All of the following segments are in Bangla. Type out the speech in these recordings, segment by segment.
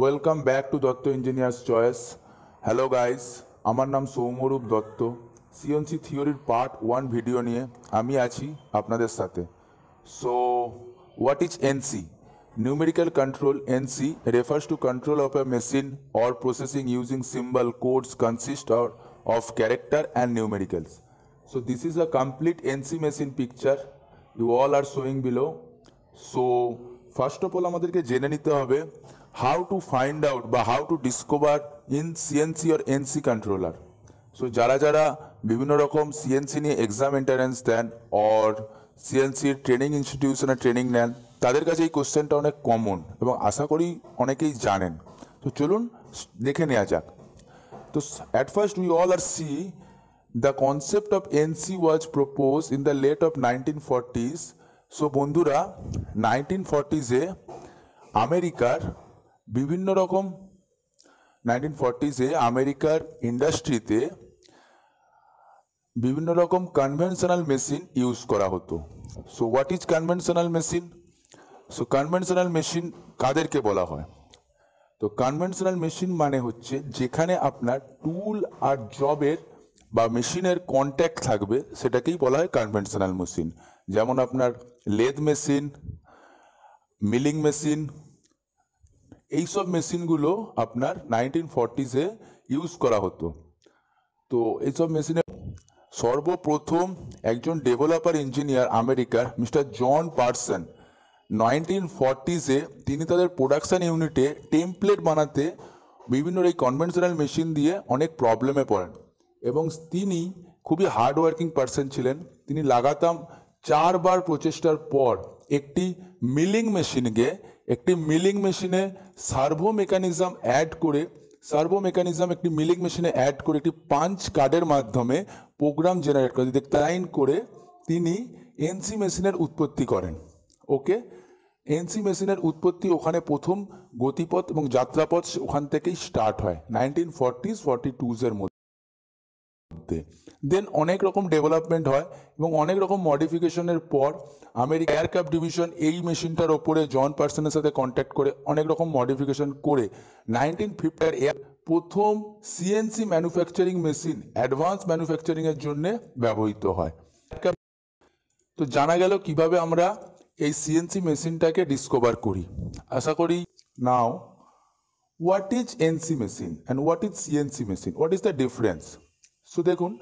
Welcome back to Dutta Engineer's choice. Hello guys, আমার নাম সৌম্যরূপ দত্ত। CNC থিওরির পার্ট 1 ভিডিও নিয়ে আমি আছি আপনাদের সাথে। So, what is NC? Numerical control NC refers to control of a machine or processing using symbol codes consist of character and numericals. So, this is a complete NC machine picture you all are showing below. So, first of all আমাদেরকে জেনে নিতে হবে how to find out বা how to discover in CNC or NC controller. So যারা যারা বিভিন্ন রকম CNC নিয়ে এক্সাম এন্ট্রান্স দেন অর CNC ট্রেনিং ইনস্টিটিউশনে ট্রেনিং নেন তাদের কাছে এই কোশ্চেনটা অনেক কমন এবং আশা করি অনেকেই জানেন। তো চলুন দেখে নেওয়া যাক। তো at first we all are see the concept of NC was propose in the late of 1940s। So বন্ধুরা 1940s-এ আমেরিকার বিভিন্ন রকম 1940s-এ আমেরিকার ইন্ডাস্ট্রিতে বিভিন্ন রকম কনভেনশনাল মেশিন ইউজ করা হতো। So what is conventional machine? So conventional machine কাদেরকে বলা হয়? তো কনভেনশনাল মেশিন মানে হচ্ছে যেখানে আপনার টুল আর জবের বা মেশিনের কন্ট্যাক্ট থাকবে সেটাকেই বলা হয় কনভেনশনাল মেশিন। যেমন আপনার লেদ মেশিন, মিলিং মেশিন, এই সব মেশিনগুলো আপনার 1940s-এ ইউজ করা হতো। তো এইসব মেশিনে সর্বপ্রথম একজন ডেভেলপার ইঞ্জিনিয়ার আমেরিকার মিস্টার জন পারসন 1940s-এ তিনি তাদের প্রোডাকশান ইউনিটে টেমপ্লেট বানাতে বিভিন্ন এই কনভেনশনাল মেশিন দিয়ে অনেক প্রবলেমে পড়েন এবং তিনি খুবই হার্ডওয়ার্কিং পারসন ছিলেন। তিনি লাগাতাম 4 বার প্রচেষ্টার পর একটি মিলিং মেশিনে সার্ভো মেকানিজম অ্যাড করে একটি পাঞ্চ কার্ডের মাধ্যমে প্রোগ্রাম জেনারেট করে ডিক্লাইন করে তিনি এনসি মেশিনের উৎপত্তি করেন। ওকে, এনসি মেশিনের উৎপত্তি ওখানে প্রথম গতিপথ এবং যাত্রাপথ ওখান থেকেই স্টার্ট হয় 1940s-42s-এর মধ্যে। দেন অনেক রকম ডেভেলপমেন্ট হয় এবং অনেক রকম মডিফিকেশনের পর আমেরিকা এয়ারক্রাফট ডিভিশন এই মেশিনটার ওপরে জন পারসনের সাথে কন্ট্যাক্ট করে অনেক রকম মডিফিকেশন করে 1950 এর প্রথম সিএনসি ম্যানুফ্যাকচারিং মেশিন অ্যাডভান্স ম্যানুফ্যাকচারিংয়ের জন্যে ব্যবহৃত হয়। তো জানা গেল কিভাবে আমরা এই সিএনসি মেশিনটাকে ডিসকভার করি। আশা করি now what is NC machine and what is CNC machine, what is the difference? So দেখুন,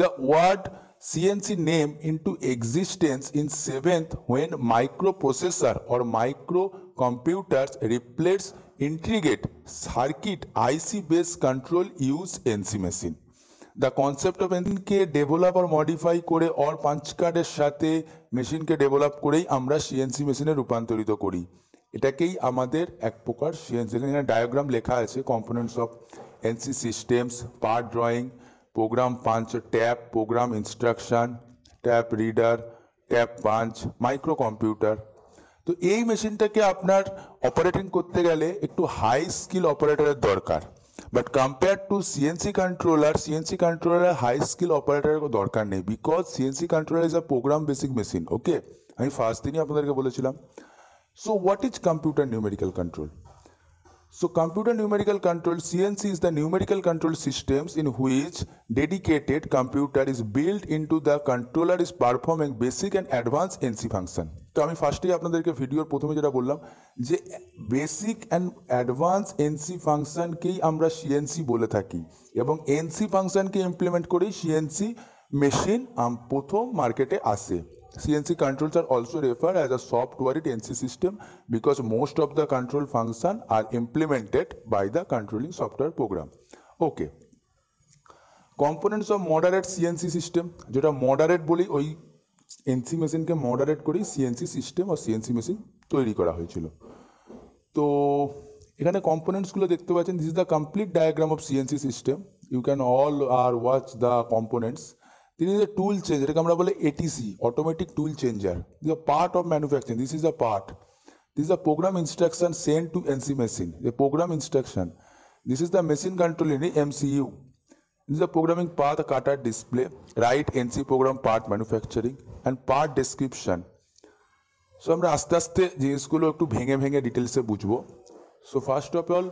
the word CNC name into existence in 7th when microprocessor or microcomputers replaced intricate circuit IC based control use NC machine. The concept of NC-কে develop or modify করে or punch card-এর সাথে মেশিনকে ডেভেলপ করেই আমরা CNC মেশিনে রূপান্তরিত করি। এটাকেই আমাদের এক প্রকার CNC, এখানে ডায়াগ্রাম লেখা আছে components of NC systems, part drawing, program punch, tap, program instruction, tap reader, tap punch, microcomputer. তো এই মেশিনটাকে আপনার অপারেটিং করতে গেলে একটু হাই স্কিল অপারেটরের দরকার, but compare to CNC controller high skill অপারেটরের দরকার নেই, because CNC controller is a program basic machine. Okay, আমি ফার্স্ট দিনই আপনাদেরকে বলেছিলাম। So what is computer numerical control? So computer numerical control, CNC is the numerical control systems in which dedicated computer is built into the controller is performing basic and advanced NC function. তো আমি ফার্স্টেই আপনাদেরকে ভিডিওর প্রথমে যেটা বললাম যে বেসিক অ্যান্ড অ্যাডভান্স NC ফাংশনকেই আমরা CNC বলে থাকি এবং NC ফাংশনকে ইমপ্লিমেন্ট করেই CNC মেশিন প্রথম মার্কেটে আসে। CNC controls are also referred as a software NC system because most of the control function are implemented by the controlling software program. Okay. Components of moderate CNC system, যেটা moderate বলি ওই NC মেশিনকে moderate করেই CNC system আর CNC মেশিন তৈরি করা হয়েছিল। তো এখানে কম্পোনেন্টসগুলো দেখতে পাচ্ছেন, this is the complete diagram of CNC system, you can all are watch the components. তিনি যে টুল চেঞ্জ, এটাকে আমরা বলে ATC, automatic tool changer, this a part of manufacturing, this is a part, this is a program instruction send to NC machine, a program instruction, this is the machine control unit MCU, this is a programming path, cutter, display, write NC program, part manufacturing and part description. So আমরা আস্তে আস্তে জিনিসগুলো একটু ভেঙে ডিটেলসে বুঝবো। So first of all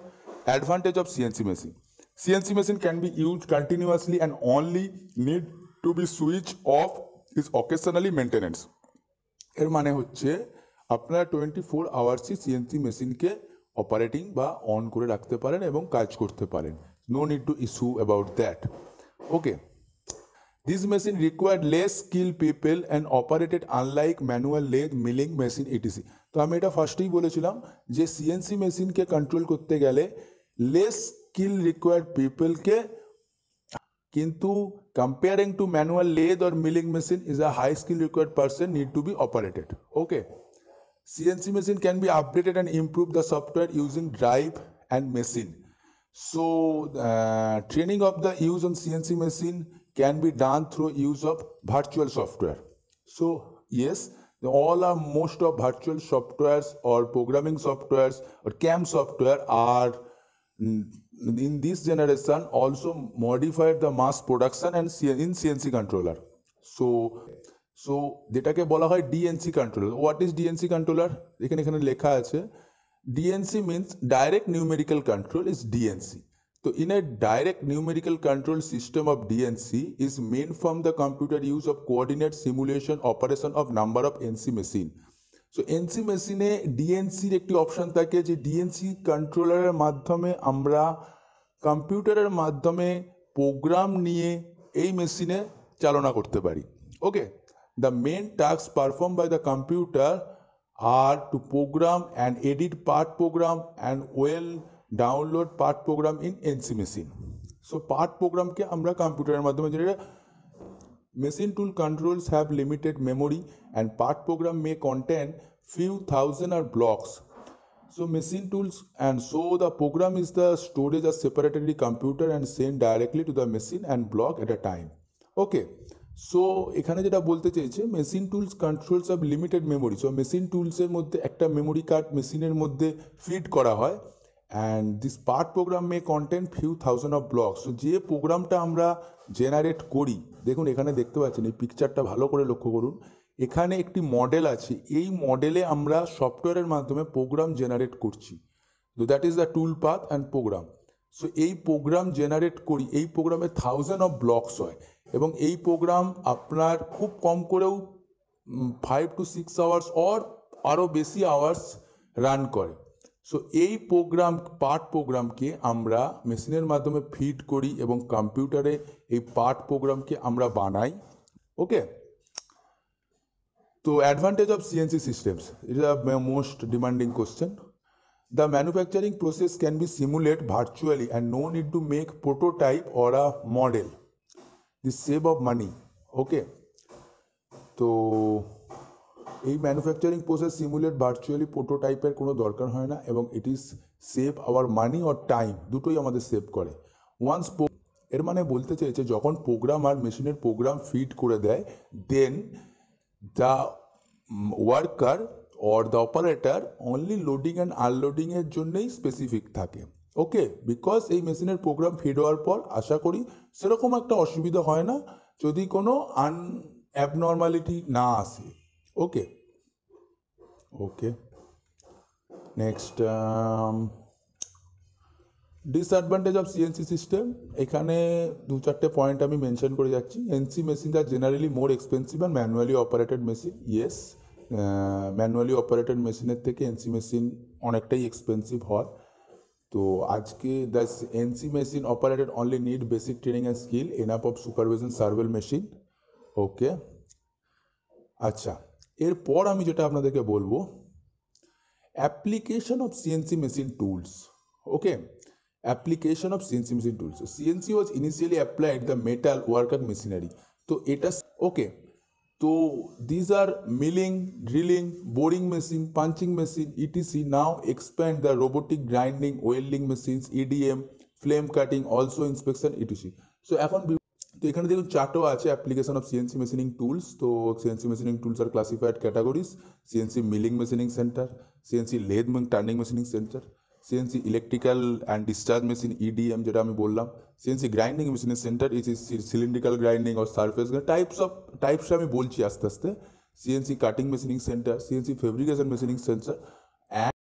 Advantage of CNC machine. CNC machine can be used continuously and only need to be switched off is occasionally maintenance. এর মানে হচ্ছে আপনারা 24 আওয়ারসই সিএনসি মেশিনকে অপারেটিং বা অন করে রাখতে পারেন এবং কাজ করতে পারেন. No need to issue about that. Okay, this machine required less skill people and operated unlike manual lathe milling machine etc. তো আমি এটা ফার্স্টেই বলেছিলাম যে সিএনসি মেশিনকে কন্ট্রোল করতে গেলে লেস স্কিল রিকোয়ার্ড পিপলকে, কিন্তু comparing to manual lathe or milling machine is a high skill required person need to be operated. Okay, CNC machine can be updated and improve the software using drive and machine. So training of the use on CNC machine can be done through use of virtual software. So yes, all or most of virtual softwares or programming softwares or CAM software are in this generation also modified the mass production and in CNC controller. So যেটাকে বলা হয় DNC controller. What is DNC controller? এখানে লেখা আছে DNC means direct numerical control is DNC. তো in a direct numerical control system of DNC is main from the computer use of coordinate simulation operation of number of NC machine. So NC মেশিনে DNCর একটি অপশান থাকে যে DNC কন্ট্রোলারের মাধ্যমে আমরা কম্পিউটারের মাধ্যমে প্রোগ্রাম নিয়ে এই মেশিনে চালনা করতে পারি. Okay, the main tasks performed by the computer are to program and edit part program and download part program in NC machine. So part program ke amra computer madhyame generate. Machine tool controls have limited memory and part program may contain few thousand or blocks. So machine tools and so the program is the storage as separately computer and sent directly to the machine and block at a time. Okay. So এখানে যেটা বলতে চাইছে machine tools controls of limited memory. So machine টুলসের মধ্যে একটা মেমোরি কার্ড মেশিনের মধ্যে ফিড করা হয় and this part program may content few thousand of blocks. So যে প্রোগ্রামটা আমরা জেনারেট করি, দেখুন এখানে দেখতে পাচ্ছেন এই পিকচারটা ভালো করে লক্ষ্য করুন, এখানে একটি মডেল আছে, এই মডেলে আমরা সফটওয়্যারের মাধ্যমে প্রোগ্রাম জেনারেট করছি. তো that is the tool path and program. So এই প্রোগ্রাম জেনারেট করি, এই প্রোগ্রামে থাউজেন্ড অফ ব্লকস হয় এবং এই প্রোগ্রাম আপনার খুব কম করেও 5 to 6 আওয়ার্স অর আরও বেশি আওয়ার্স রান করে. সো এই প্রোগ্রাম পার্ট প্রোগ্রামকে আমরা মেশিনের মাধ্যমে ফিড করি এবং কম্পিউটারে এই পার্ট প্রোগ্রামকে আমরা বানাই. ওকে, তো advantage of CNC systems, it is the most demanding question. The manufacturing process can be simulated virtually and no need to make prototype or a model. This save of money. Okay. So, a manufacturing process simulate virtually prototype er kono dorkar hoy na ebong it is save our money or time. Dutoi amader save kore. Once er mane bolte chaiche jokhon program ar machine er program feed kore dey, then the worker or the operator only loading and unloading এর জন্যই স্পেসিফিক থাকে. ওকে, বিকজ এই মেশিনের প্রোগ্রাম ফিড হওয়ার পর আশা করি সেরকম একটা অসুবিধা হয় না যদি কোনো অ্যাবনর্মালিটি না আসে. Okay okay next disadvantage of CNC system, এখানে 2-4টে পয়েন্ট আমি মেনশন করে যাচ্ছি. NC machine are generally more expensive and manually operated machine. Yes, manually operated মেশিনের থেকে এনসি মেশিন অনেকটাই এক্সপেন্সিভ হয়. তো আজকে the NC machine operated only need basic training and skill enough of supervision surveil machine. Okay, আচ্ছা এরপর আমি যেটা আপনাদেরকে বলবো application of CNC machine tools. Okay, application of CNC machine tools. CNC was initially applied the metal worker machinery. তো এটা ওকে, তো this are milling, drilling, boring machine, punching machine etc. Now expand the robotic grinding, welding machines, EDM, flame cutting, also inspection etc. So এখন তো এখানে দেখুন চার্টও আছে application of CNC machining tools. তো CNC machining tools are classified categories: CNC milling machining centre, CNC lathe turning machining centre, CNC electrical and discharge machine EDM যেটা আমি বললাম, সিএনসি গ্রাইন্ডিং মেশিনের centre is cylindrical grinding or surface types আমি বলছি আস্তে আস্তে, CNC cutting machining centre, CNC fabrication machining centre and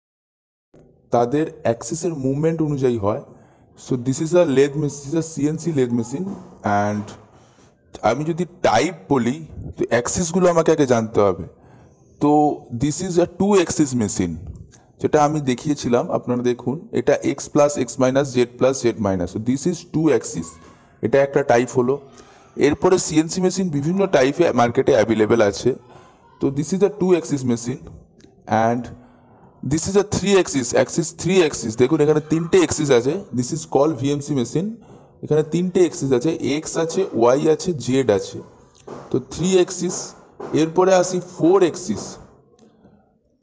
तादेर एक्सिसर मूवमेंट अनुजायी हय। So this is a lathe machine, CNC lathe machine and आमी जोदि टाइप बोली तो एक्सिसगुलो आमाके आगे जानते होबे। तो this is a two axis machine যেটা আমি দেখিয়েছিলাম, আপনারা দেখুন এটা x plus x minus z plus z minus, so this is two axis, এটা একটা টাইপ হলো। এরপরে সিএনসি মেশিন বিভিন্ন টাইপে মার্কেটে অ্যাভেলেবেল আছে। তো this is a two axis machine and this is a three axis, three axis দেখুন এখানে তিনটে অ্যাক্সিস আছে। This is call VMC machine, এখানে তিনটে অ্যাক্সিস আছে, এক্স আছে, ওয়াই আছে, জেড আছে, তো থ্রি অ্যাক্সিস। এরপরে আসি ফোর অ্যাক্সিস,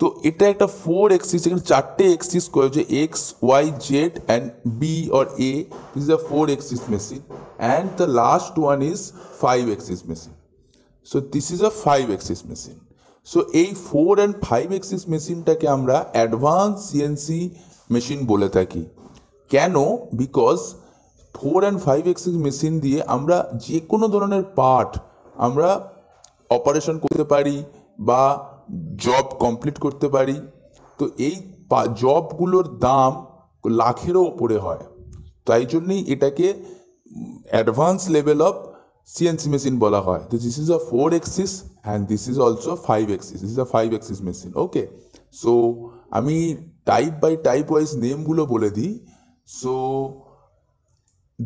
तो এটা একটা ফোর অ্যাক্সিস, এখানে চারটে অ্যাক্সিস করেছে X Y Z and B or A, this is a four axis machine. And the last one is five axis machine, so this is a five axis machine. So এই ফোর অ্যান্ড ফাইভ অ্যাক্সিস মেশিনটাকে আমরা অ্যাডভান্স সিএনসি মেশিন বলে থাকি। কেন? Because four and five axis machine দিয়ে আমরা যে কোনো ধরনের পার্ট আমরা অপারেশন করতে পারি বা জব কমপ্লিট করতে পারি। তো এই জবগুলোর দাম লাখেরও উপরে হয়, তাই জন্যই এটাকে advance level of CNC machine বলা হয়। তো this is a four axis and this is also five axis, this is a five axis machine. Okay, so আমি টাইপ বাই টাইপ ওয়াইজ নেমগুলো বলে দিই। So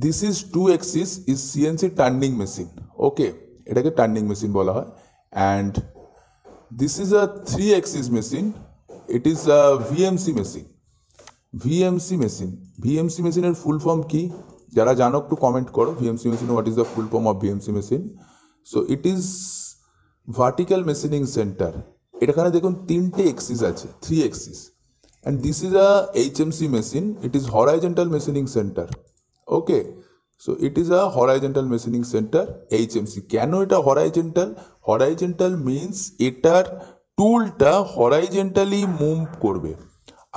this is two axis is CNC turning machine, okay, এটাকে টার্নিং মেশিন বলা হয়। And this is a three axis machine, it is a VMC machine, VMC machine। VMC machine er full form ki jara jano ekটু comment koro, VMC machine, what is the full form of VMC machine? So it is vertical machining center, eta khane dekhun tinte axis ache, three axis। and this is a HMC machine, it is horizontal machining center, okay, so it is a horizontal machining center HMC। keno eta horizontal? horizontal means etar tool ta horizontally move korbe,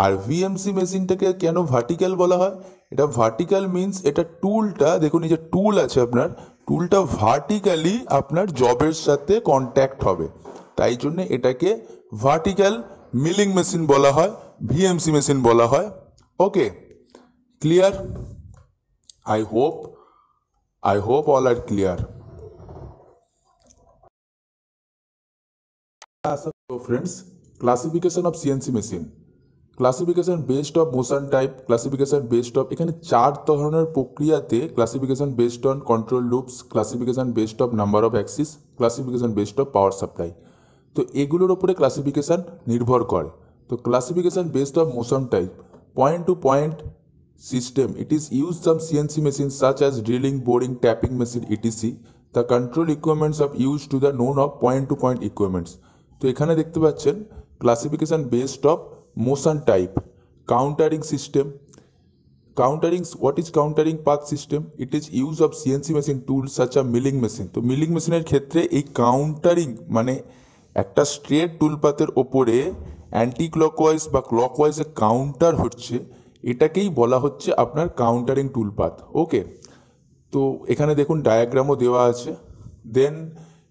ar VMC machine ta ke keno vertical bola hoy? eta vertical means eta tool ta dekhun ei je tool ache apnar, tool ta vertically apnar job er sathe contact hobe, tai jonne etake vertical milling machine bola hoy, VMC machine bola hoy। okay, clear? I hope all are clear। So friends, classification of CNC machine, classification based of motion type, classification based of এখানে চার ধরনের প্রক্রিয়াতে, classification based on control loops, classification based of number of axis, classification based of power supply। তো এগুলোর উপরে classification নির্ভর করে। তো classification based of motion type, point to point system, it is used some CNC machines such as drilling, boring, tapping machine etc। The control equipments are used to the known of point to point equipments। তো এখানে দেখতে পাচ্ছেন classification based of motion type, countering system, countering, what is countering path system? It is use of CNC machine tool such a milling machine. তো মিলিং মেশিনের ক্ষেত্রে এই কাউন্টারিং মানে একটা স্ট্রেট টুল পাথের ওপরে অ্যান্টি ক্লকওয়াইজ বা ক্লকওয়াইজে কাউন্টার হচ্ছে, এটাকেই বলা হচ্ছে আপনার কাউন্টারিং টুল পাথ। ওকে, তো এখানে দেখুন ডায়াগ্রামও দেওয়া আছে। দেন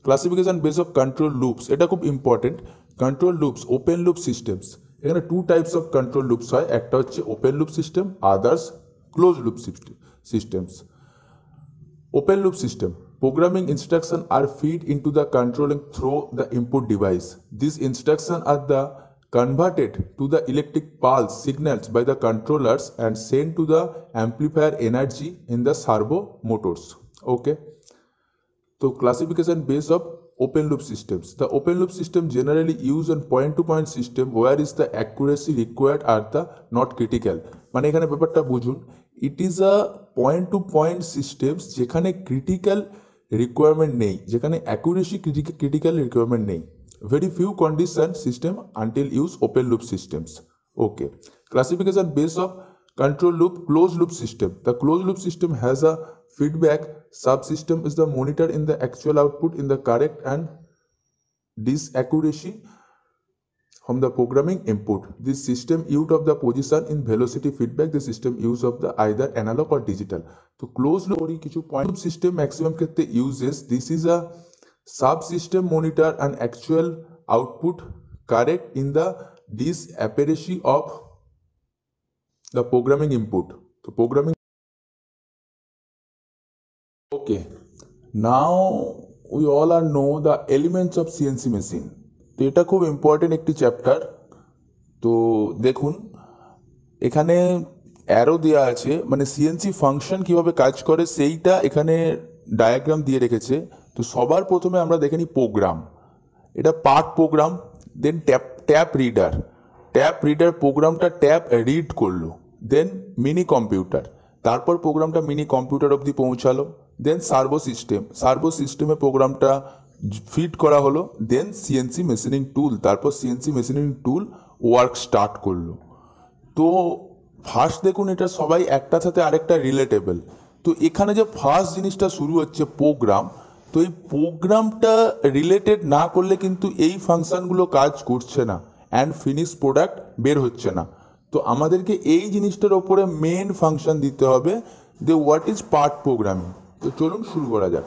classification based of control loops, এটা খুব important. Control loops, open loop systems, এখানে two types of control loops হয়, একটা হচ্ছে open loop system, others close loop systems. Open loop system, programming instruction are feed into the controlling through the input device, this instruction are the converted to the electric pulse signals by the controllers and send to the amplifier energy in the servo motors. Okay, so classification based of open loop systems, the open loop system generally used on point to point system where is the accuracy required are the not critical। মানে এখানে ব্যাপারটা বুঝুন, it is a point to point systems যেখানে critical requirement নেই, যেখানে accuracy critical requirement নেই, very few condition system until use open loop systems। okay, classification based of control loop closed loop system, the closed loop system has a feedback subsystem is the monitor in the actual output in the correct and disaccuracy from the programming input, this system out of the position in velocity feedback, the system use of the either analog or digital। so closed loop or kichu point loop system maximum khetre uses, this is a subsystem monitor and actual output correct in the disaccuracy of the programming input. So programming. Okay, now we all are know the elements of CNC machine. तो ये खूब इम्पोर्टेंट एक चैप्टर. तो देखून एखाने एरो दिया आछे माने सीएनसी फंक्शन किभाबे काज करे सेइटा एखाने डायग्राम दिए रेखेछे. तो सबार प्रथमे आमरा देखे नि प्रोग्राम. एटा part program, then tape reader प्रोग्रामटा टैप रिड करलो, देन मिनि कम्पिउटार, तारपर प्रोग्रामटा मिनि कम्पिउटार अब्दि पौंछालो, देन सार्वो सिस्टेमे प्रोग्रामटा फिट करा हलो, देन सीएनसी मेशिनिंग टूल, तारपर CNC machining tool work start करलो. तो फार्स्ट देखुन एटा सबाई एकटा साथे आरेकटा रिलेटेबल. तो एखाने जे फार्स्ट जिनिसटा शुरू होच्छे प्रोग्राम. तो ये प्रोग्रामटा रिलेटेड ना करले किन्तु एई फांक्शनगुलो काज करछे ना, एंड फिनिश प्रोडक्ट बेर होच्छे ना. तो आमादेरके एई जिनिसटार उपरे मेन फांक्शन दिते होबे जे व्हाट इज पार्ट प्रोग्रामिंग. तो चलुन शुरू करा जाक.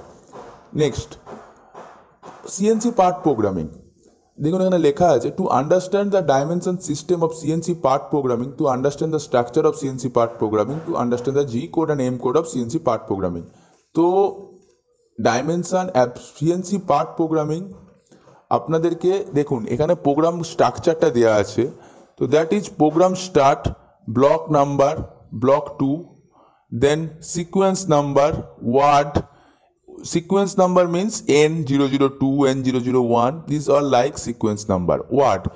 Next CNC part programming. देखो एखाने लेखा आछे to understand the dimension system of CNC part programming, to understand the structure of CNC part programming, to understand the G code and M code of CNC part programming. तो dimension of CNC part programming आपनादेरके देखुन एखाने प्रोग्राम स्ट्रक्चरटा देया आछे. तो that is program start, block number block 2, then sequence number word. Sequence number means N002, N001. These are like sequence number. What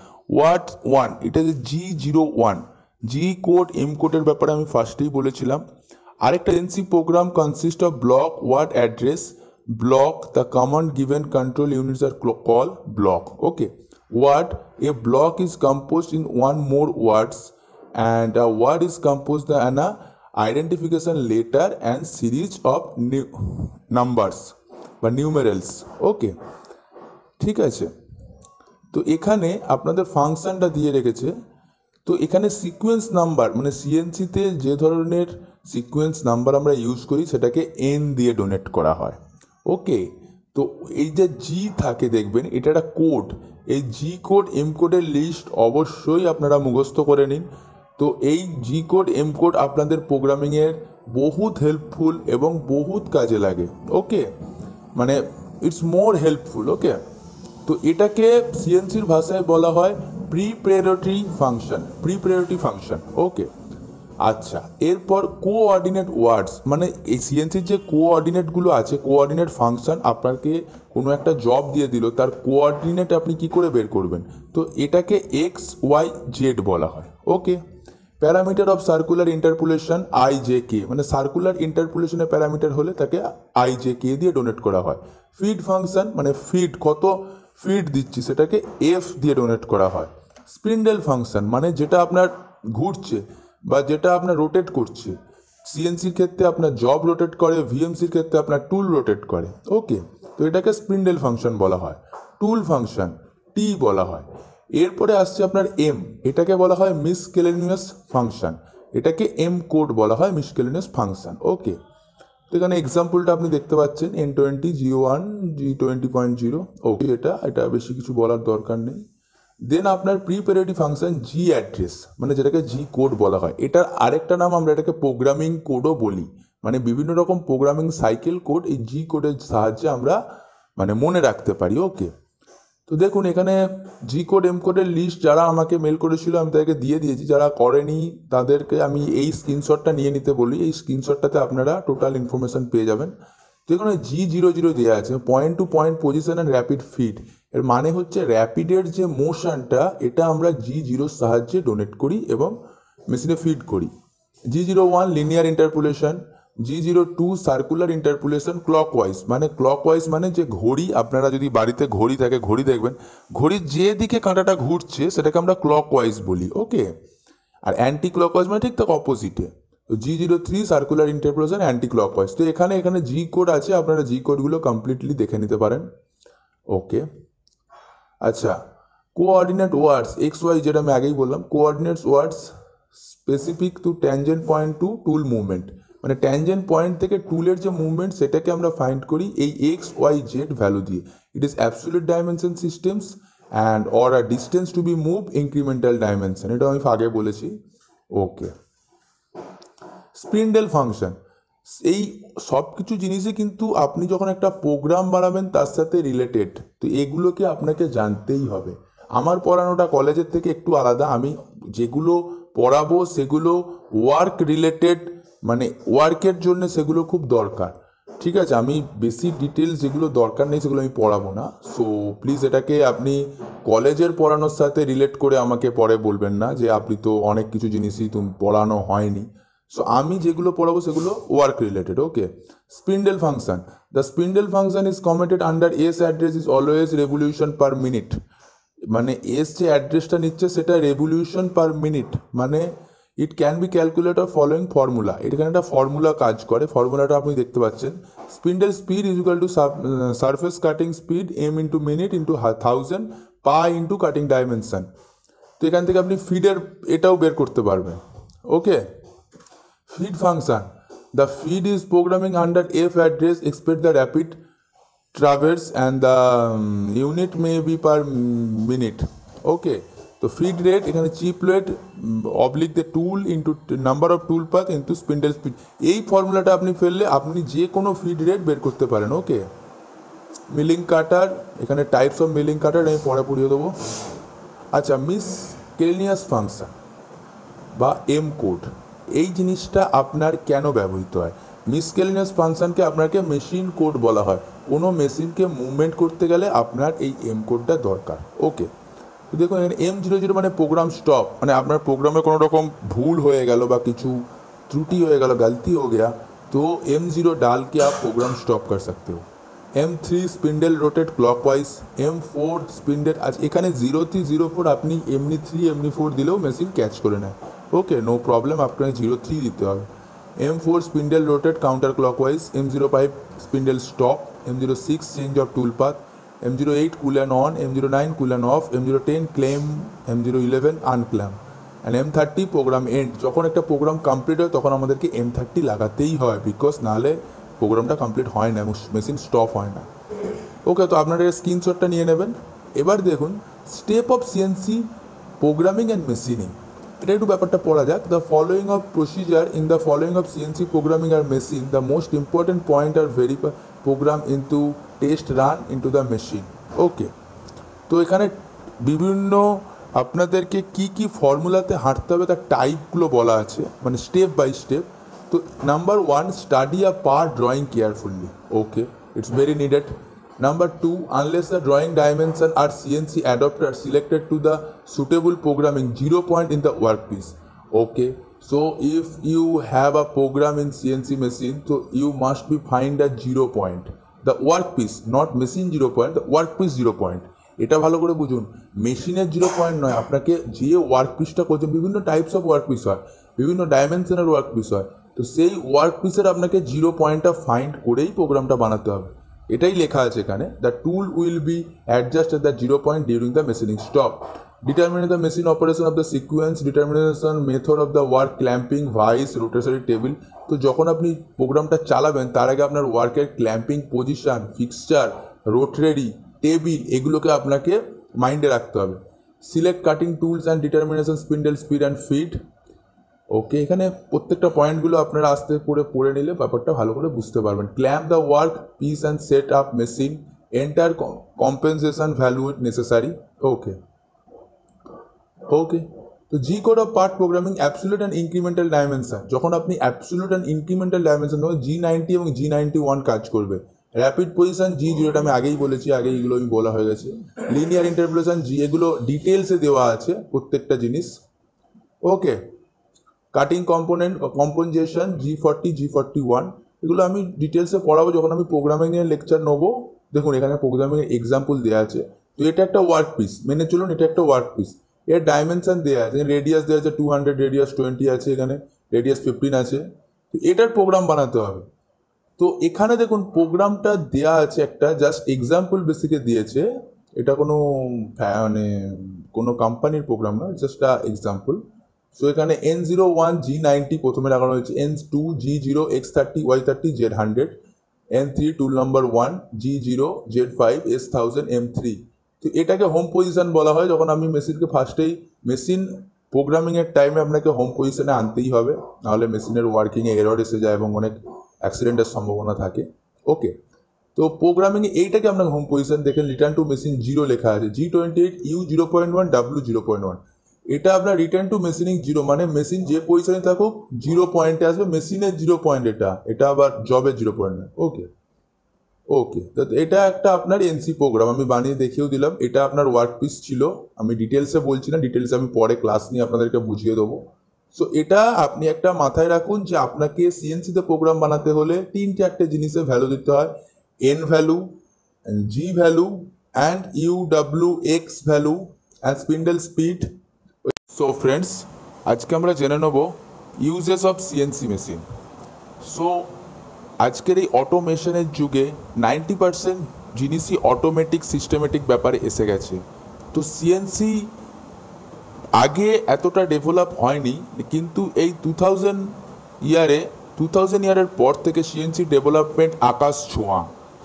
one? It is G01. G code, M code এর ব্যাপারে আমি ফার্স্টেই বলেছিলাম. আরেকটা DNC program consists of block, word, address, block. The command given control units are called block. Okay. Word. A block is composed in one more words, and a word is composed in a identification letter and series of numbers বা numerals. ओके ठीक है. तो एखाने आपनादेर फांक्शनटा दिए रेखेछे. तो एखाने सिक्वेंस नम्बर माने सीएनसी ते जे धरनेर सिक्वेंस नम्बर आमरा यूज करी सेटाके एन दिए डोनेट करा हय. ओके तो एई जे जी थाके देखबेन एटा एकटा कोड. एई जी कोड एम कोडेर लिस्ट अवश्यई आपनारा मुखस्थ करे निन. तो जी कोड एम कोड आपनादेर प्रोग्रामिंग एर बहुत हेल्पफुल एवं बहुत काजे लागे. ओके माने इट्स मोर हेल्पफुल. ओके तो एटाके सीएनसीर भाषाय बोला हय प्री प्रायोरिटी फंक्शन. ओके अच्छा एरपर कोअर्डिनेट वार्डस माने ए सीएनसीर जे कोअर्डिनेटगुलो आछे कोअर्डिनेट फांक्शन आपनाके कोनो एकटा जब दिए दिल तार कोअर्डिनेट आपनि कि करे बेर करबेन. तो एटाके एक्स वाई जेड बोला हय. Okay parameter of circular interpolation I J K माने सर्कुलर इंटरपोलेशन पैरामीटर होले ताके आई जे के दिए डोनेट करा हय. फीड फंक्शन माने फीड कत फीड दिच्छी सेटाके एफ दिए डोनेट करा हय. स्पिंडल फंक्शन माने जेटा आपनार घुरछे बा जेटा आपनार रोटेट करछे. सीएनसी क्षेत्रे आपनार जॉब रोटेट करे, वीएमसी क्षेत्रे आपनार टूल रोटेट करे. ओके तो एटाके स्पिंडल फंक्शन बला हय. टूल फंक्शन टी बला हय. एरपरे आसছে আপনার এম. এটাকে বলা হয় মিসকেলেনিয়াস ফাংশন. এটাকে এম কোড বলা হয় মিসকেলেনিয়াস ফাংশন. ওকে তো এখানে एग्जांपलটা আপনি দেখতে পাচ্ছেন N20 G1 G20.0. ওকে এটা বেশি কিছু বলার দরকার নেই. দেন আপনার প্রিপারেটি ফাংশন জি অ্যাড্রেস মানে যেটাকে জি কোড বলা হয়. এটার আরেকটা নাম আমরা এটাকে প্রোগ্রামিং কোডও বলি. মানে বিভিন্ন রকম প্রোগ্রামিং সাইকেল কোড এই জি কোডের সাহায্যে আমরা মানে মনে রাখতে পারি. ওকে तो देखুন এখানে জি কোড এম কোডের লিস্ট যারা আমাকে মেল করেছিল আমি তাদেরকে দিয়ে দিয়েছি. যারা করেনি তাদেরকে আমি এই স্ক্রিনশটটা নিয়ে নিতে বলি. এই স্ক্রিনশটটাতে আপনারা টোটাল ইনফরমেশন পেয়ে যাবেন. তো এখানে G00 দেয়া আছে point to point position and rapid feed. এর মানে হচ্ছে র্যাপিডের যে মোশনটা এটা আমরা G0 সাহায্যে ডোনেট করি এবং মেশিনে ফিড করি. G01 linear interpolation, G02 circular interpolation clockwise মানে যে ঘড়ি আপনারা যদি বাড়িতে ঘড়ি থাকে ঘড়ি দেখবেন ঘড়ির যে দিকে কাঁটাটা ঘুরছে সেটাকে আমরা ক্লকওয়াইজ বলি. ওকে আর অ্যান্টি ক্লকওয়াইজ মানে ঠিক তার অপোজিটে. তো G03 circular interpolation anti clockwise. তো এখানে জি কোড আছে আপনারা জি কোডগুলো কমপ্লিটলি দেখে নিতে পারেন. ওকে আচ্ছা কোঅর্ডিনেট ওয়ার্ডস এক্স ওয়াই যেটা আমি আগেই বললাম. Coordinates words specific to tangent point to tool movement মানে ট্যানজেন্ট পয়েন্ট থেকে টুলের যে মুভমেন্ট সেটাকে আমরা ফাইন্ড করি এই এক্স ওয়াই জেড ভ্যালু দিয়ে. It is absolute dimension systems and or a distance to be move incremental dimension. এটা আমি আগে বলেছি. ওকে स्पिंडल फंक्शन এই সব কিছু জিনিসই কিন্তু আপনি যখন একটা প্রোগ্রাম বানাবেন তার সাথে রিলেটেড, তো এগুলোকে আপনাকে জানতেই হবে। আমার পড়ানোটা কলেজের থেকে একটু আলাদা, আমি যেগুলো পড়াবো সেগুলো ওয়ার্ক রিলেটেড, মানে ওয়ার্কের জন্য সেগুলো খুব দরকার। ঠিক আছে, আমি বেশি ডিটেলস যেগুলো দরকার নেই সেগুলো আমি পড়াবো না। সো প্লিজ এটাকে আপনি কলেজের পড়ানোর সাথে রিলেট করে আমাকে পরে বলবেন না যে আপনি তো অনেক কিছু জিনিসই তুমি পড়ানো হয়নি। সো আমি যেগুলো পড়াবো সেগুলো work related. Okay, spindle function, the spindle function is committed under S address is always revolution per minute, মানে এস যে অ্যাড্রেসটা নিচ্ছে সেটা রেভলিউশন পার মিনিট, মানে it can be calculate of following formula. এখানে একটা ফর্মুলা কাজ করে, ফর্মুলাটা আপনি দেখতে পাচ্ছেন, spindle speed is equal to surface cutting speed M into minute into 1000 পা ইন্টু কাটিং ডাইমেনশন। তো এখান থেকে আপনি ফিডের এটাও বের করতে পারবেন। ওকে, feed function, the feed is programming under f address, expect the rapid traverse and the unit may be per minute. Okay, so feed rate এখানে chip rate oblique the tool into number of tool path into spindle speed, এই ফর্মুলাটা আপনি ফেললে আপনি যে কোনো feed rate বের করতে পারেন। ওকে, মিলিং কাটার, এখানে টাইপস অফ মিলিং কাটার আমি পড়া পড়িয়ে দেবো। আচ্ছা, মিসকেলেনিয়াস ফাংশন বা এম কোড, এই জিনিসটা আপনার কেন ব্যবহৃত হয়? মিসকেলেনিয়াস ফাংশনকে আপনাকে মেশিন কোড বলা হয়, কোনো মেশিনকে মুভমেন্ট করতে গেলে আপনার এই এম কোডটা দরকার। ওকে, দেখুন এখানে M00 মানে প্রোগ্রাম স্টপ, মানে আপনার প্রোগ্রামে কোনো রকম ভুল হয়ে গেল বা কিছু ত্রুটি হয়ে গেল, গালতি হয়ে গেল, তো M0 ডালকে आप प्रोग्राम स्टॉप कर सकते हो। M3 spindle rotate clockwise, M4 spindle, আজ এখানে 0 থেকে 04 আপনি এমনি 3 এমনি 4 দিলেও মেশিন ক্যাচ করে নেয়। ओके, नो प्रॉब्लम, आपको 03 देते हो। M4 spindle rotate counter clockwise, M05 spindle stop, M06 change of tool path, M08 coolant on, M09 coolant off, M010 clamp, M011 unclamp and M30 program end. যখন একটা প্রোগ্রাম কমপ্লিট হয় তখন আমাদেরকে M30 লাগাতেই হয়, বিকজ নালে প্রোগ্রামটা কমপ্লিট হয় না, মেশিন স্টপ হয় না। ওকে, তো আপনারা স্ক্রিনশটটা নিয়ে নেবেন। এবার দেখুন step of CNC programming and machining, এটা একটু ব্যাপারটা পড়া যাক। The following of procedure in the following of CNC programming R machine, the most important point R very program into test run into the machine. Okay, তো এখানে বিভিন্ন আপনাদেরকে কি কি ফর্মুলাতে হাঁটতে হবে তার টাইপগুলো বলা আছে, মানে স্টেপ বাই স্টেপ। তো number 1, study a part drawing carefully. Okay, it's very needed. Number 2, unless the drawing dimension or CNC adapter selected to the suitable programming, 0 point in the workpiece. Okay, so if you have a program in CNC machine, so you must be find a 0 point. The workpiece, not machine 0 point, the workpiece 0 point. এটা ভালো করে বুঝুন, মেশিনের 0 পয়েন্ট নয়, আপনাকে যে ওয়ার্কপিসটা করছেন, বিভিন্ন টাইপস অফ ওয়ার্কপিস হয়, বিভিন্ন ডাইমেনশনের ওয়ার্কপিস হয়, তো সেই ওয়ার্কপিসের আপনাকে 0 পয়েন্টটা ফাইন্ড করেই প্রোগ্রামটা বানাতে হবে। এটাই লেখা আছে এখানে, the tool will be adjust at the 0 point during the machining stop. Determinate the machine operation of the sequence, determination method of the work, clamping, vice, rotationary table. তো যখন আপনি প্রোগ্রামটা চালাবেন তার আগে আপনার ওয়ার্কের clamping position, fixture, rotary table, এগুলোকে আপনাকে মাইন্ডে রাখতে হবে। Select cutting tools and determination spindle speed and feed. Okay, এখানে প্রত্যেকটা পয়েন্টগুলো আপনারা আস্তে করে পড়ে নিলে ব্যাপারটা ভালো করে বুঝতে পারবেন। Clamp the work piece and set up machine, enter compensation value it necessary. Okay, okay, তো G code of part programming, absolute and incremental dimension. যখন আপনি অ্যাবসোলিউট অ্যান্ড ইনক্রিমেন্টাল ডাইমেনশন দেবেন, G90 এবং G91 কাজ করবে। র্যাপিড পজিশন G0 আমি আগেই বলেছি, আগে এগুলো আমি বলা হয়ে গেছে। লিনিয়ার ইন্টারপোলেশন G, এগুলো ডিটেলসে দেওয়া আছে প্রত্যেকটা জিনিস। Okay, cutting component কম্পনজেশন G40 G41, এগুলো আমি ডিটেলসে পড়াবো যখন আমি প্রোগ্রামিং নিয়ে লেকচার নেবো। দেখুন এখানে প্রোগ্রামিংয়ের এক্সাম্পল দেওয়া আছে, তো এটা একটা ওয়ার্ক পিস, মেনে চলুন এটা একটা ওয়ার্ক পিস। এর ডাইমেনশন দেওয়া আছে, রেডিয়াস দেওয়া আছে 200, রেডিয়াস 20 আছে, এখানে রেডিয়াস 15 আছে, তো এটার প্রোগ্রাম বানাতে হবে। তো এখানে দেখুন প্রোগ্রামটা দেওয়া আছে একটা, জাস্ট এক্সাম্পল বেসিকে দিয়েছে, এটা কোনো মানে কোনো কোম্পানির প্রোগ্রাম না, জাস্ট এক্সাম্পল। সো এখানে N01 G90 প্রথমে লাগানো হয়েছে, N2 G0 X30 Y30 Z100, N3 টুল number 1 G0 Z5 S1000 M3। তো এটাকে হোম পজিশন বলা হয়, যখন আমি মেশিনকে ফার্স্টেই মেশিন প্রোগ্রামিংয়ের টাইমে আপনাকে হোম পজিশনে আনতেই হবে, নাহলে মেশিনের ওয়ার্কিংয়ে এরর এসে যায় এবং অনেক অ্যাক্সিডেন্টের সম্ভাবনা থাকে। ওকে, তো প্রোগ্রামিংয়ে এইটাকে আপনাকে হোম পজিশন দেখেন রিটার্ন টু মেশিন 0 লেখা আছে, G28U 0.1 W 0.1। এটা আপনার রিটার্ন টু মেশিনিং 0, মানে মেশিন যে পজিশনে থাকুক 0 পয়েন্টে আসবে, মেশিনের 0 পয়েন্ট, এটা আবার জবের 0 পয়েন্ট। ওকে ওকে, তো এটা একটা আপনার এনসি প্রোগ্রাম আমি বানিয়ে দেখিয়েও দিলাম। এটা আপনার ওয়ার্ক পিস ছিল, আমি ডিটেলসে বলছি না, ডিটেলসে আমি পরে ক্লাস নিয়ে আপনাদেরকে বুঝিয়ে দেবো। সো এটা আপনি একটা মাথায় রাখুন যে আপনাকে সিএনসিতে প্রোগ্রাম বানাতে হলে 3-4 জিনিসে ভ্যালু দিতে হয়, N value, G value and UWX value and spindle speed. So friends, আজকে আমরা জেনে নেব uses of CNC machine. So আজকের এই অটোমেশনের যুগে 90% জিনিসই অটোমেটিক সিস্টেমেটিক ব্যাপারে এসে গেছে। তো সিএনসি আগে এতটা ডেভেলপ হয়নি, কিন্তু এই 2000 ইয়ারের পর থেকে সিএনসি ডেভেলপমেন্ট আকাশ ছোঁয়া।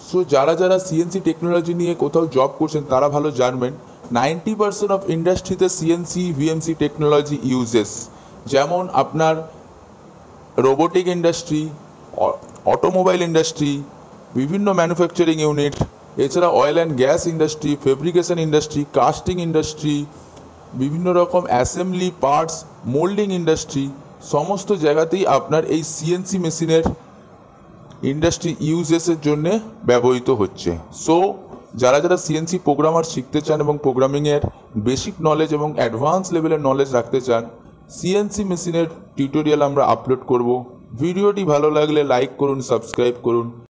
সো যারা যারা সিএনসি টেকনোলজি নিয়ে কোথাও জব করছেন তারা ভালো জানবেন 90% অফ ইন্ডাস্ট্রিতে সিএনসি ভিএমসি টেকনোলজি ইউজেস। যেমন আপনার রোবোটিক ইন্ডাস্ট্রি, অটোমোবাইল ইন্ডাস্ট্রি, বিভিন্ন ম্যানুফ্যাকচারিং ইউনিট, এছাড়া oil and gas industry, fabrication industry, casting industry, বিভিন্ন রকম অ্যাসেম্বলি পার্টস, মোল্ডিং ইন্ডাস্ট্রি, সমস্ত জায়গাতেই আপনার এই সিএনসি মেশিনের ইন্ডাস্ট্রি ইউজেসের জন্যে ব্যবহৃত হচ্ছে। সো যারা যারা সিএনসি প্রোগ্রামার শিখতে চান এবং প্রোগ্রামিংয়ের বেসিক নলেজ এবং অ্যাডভান্স লেভেলের নলেজ রাখতে চান, সিএনসি মেশিনের টিউটোরিয়াল আমরা আপলোড করব। ভিডিওটি ভালো লাগলে লাইক করুন, সাবস্ক্রাইব করুন।